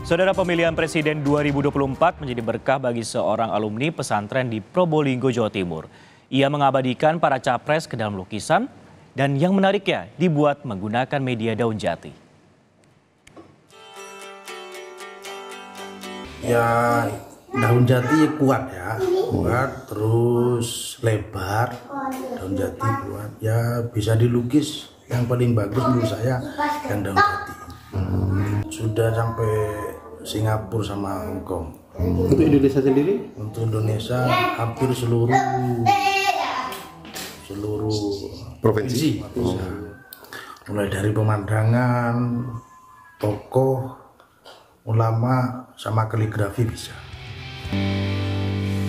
Saudara, pemilihan presiden 2024 menjadi berkah bagi seorang alumni pesantren di Probolinggo, Jawa Timur. Ia mengabadikan para capres ke dalam lukisan dan yang menariknya dibuat menggunakan media daun jati. Ya, daun jati kuat ya, kuat terus lebar, daun jati kuat. Ya bisa dilukis, yang paling bagus menurut saya yang daun jati. Sudah sampai Singapura sama Hong Kong. Untuk Indonesia sendiri? Untuk Indonesia hampir seluruh provinsi. Mulai dari pemandangan, tokoh, ulama, sama kaligrafi bisa.